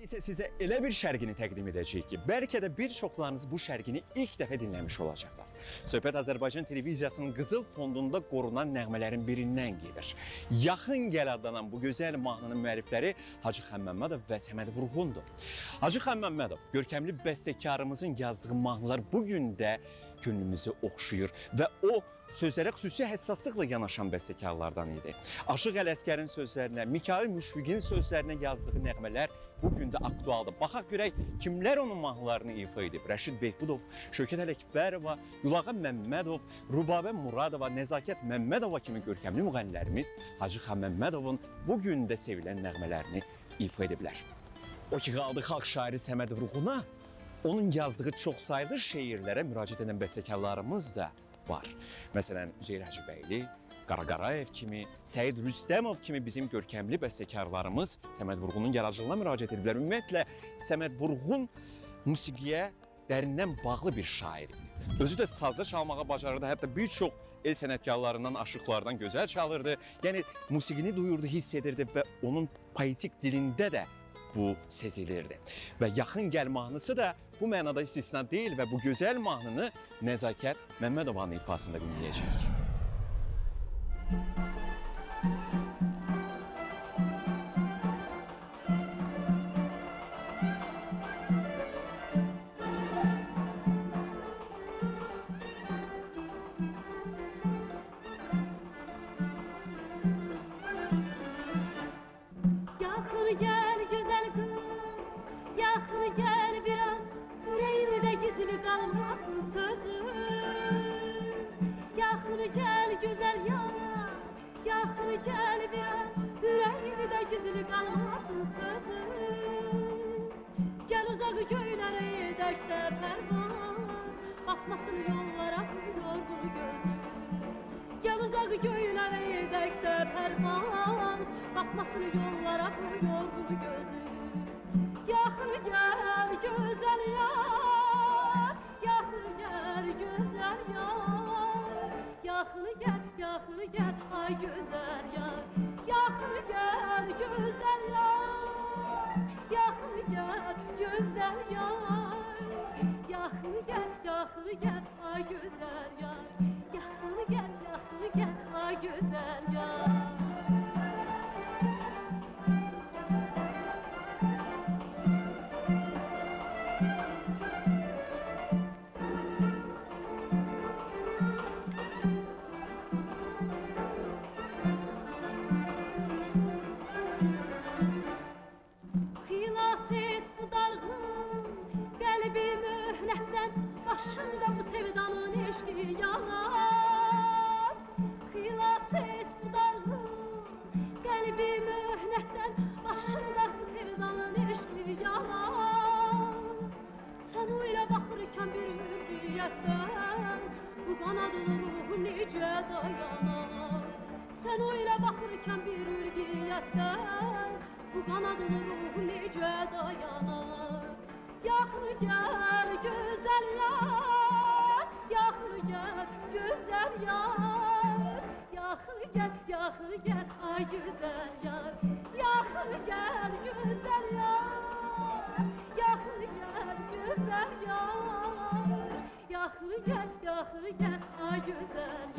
İndi isə sizə elə bir şərqini təqdim edəcəyik ki, bəlkə də bir çoxlarınız bu şərqini ilk dəfə dinləmiş olacaqlar. Söhbət Azərbaycan televiziyasının Qızıl fondunda qorunan nəğmələrin birindən gedir. Yaxın gəl adlanan bu gözəl mahnının müəllifləri Hacı Həməmmədov və Səməd Vurğundur. Hacı Həməmmədov, görkəmli bəstəkarımızın yazdığı mahnılar bugün də gönlümüzü oxşuyur və o sözlərə xüsusi həssaslıqla yanaşan bəstəkarlardan idi. Aşıq Ələskərin sözlərinə, Mikail Müşfiqin sözlərinə yazdığı nəğmələr bugün də aktualdır. Baxaq görək, kimlər onun mahnılarını ifa edib? Rəşid Behbudov, Şökən Ələkbərova, Yulağan Məmmədov, Rubabə Muradova, Nəzakət Məmmədova kimi görkəmli müğənnilərimiz Hacı Həməmmədovun bugün də sevilən nəğmələrini ifa ediblər. O ki qaldı xalq şairi Səməd Vurğuna, onun yazdığı çoxsaylı şeirlərə müraciət edən bəstəkarlarımız da var. Məsələn, Üzeyr Hacıbəyli, Qara Qarayev kimi, Səid Rüstəmov kimi bizim görkəmli bəstəkarlarımız Səməd Vurğunun yaradıcılığına müraciət ediblər. Ümumiyyətlə, Səməd Vurğun musiqiyə dərindən bağlı bir şair idi. Özü də sazda çalmağa bacarırdı, hətta bir çox el sənətkarlarından, aşıqlardan gözəl çalırdı. Yəni, musiqini duyurdu, hiss edirdi və onun poetik dilində də bu sezilirdi. Və yaxın gəl mahnısı da bu mənada istisna deyil və bu gözəl mahnını Nəzakət Məmmədovanın ifasında dinləyəcəyik. Yaxın gəl gözəl qız, yaxın gəl biraz, yüreğimdə gizli qalmasın sözüm. Yaxın gəl gözəl yana, yaxın gəl biraz, yüreğimdə gizli qalmasın sözüm. Gəl uzaq göylərə edək də pərvaz, baxmasın yollara yorğun gözüm. Gəl uzaq göylərə edək də pərvaz, baxmasın yollara yorğun gözüm. Yaxın gəl gözəl yar, yaxın gəl gözəl yar, yaxın gəl ay gözəl yar, yaxın gəl gözəl yar, yaxın gəl gözəl yar, yaxın gəl ay gözəl yar, yaxın gəl ay gözəl yar. Başında bu sevdanın eşki yanar, xilas et bu darğın qəlbi möhnətdən. Başında bu sevdanın eşki yanar, sən o ilə baxırkən bir hürriyyətdən bu qanadı ruhum necə dayanar. Sən o ilə baxırkən bir hürriyyətdən bu qanadı ruhum necə dayanar. Yaxın gəl gözəl yar, yaxın gəl gözəl yar, yaxın gəl ay gözəl yar, yaxın gəl gözəl yar, yaxın gəl ay gözəl yar, yaxın gəl ay gözəl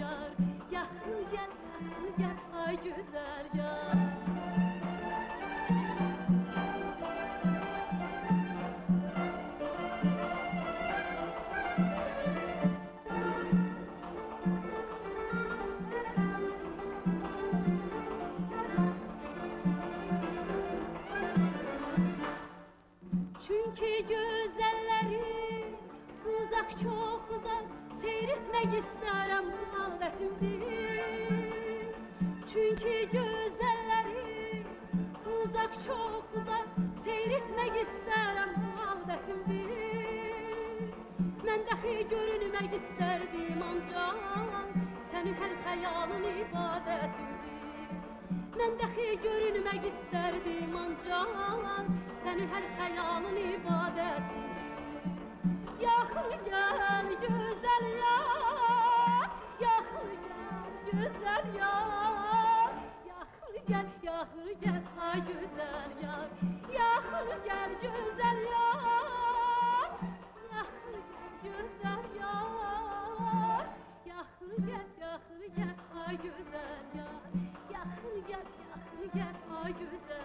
yar. Çox uzaq seyretmək istərəm bu adətimdir. Çünki gözəlləri uzaq, çox uzaq seyretmək istərəm bu adətimdir. Mən dəxi görünmək istərdim ancaq sənin hər xəyalın ibadətimdir. Mən dəxi görünmək istərdim ancaq sənin hər xəyalın ibadətimdir. Yaxın gəl gözəl yar, yaxın gəl ay gözəl yar, Güzel.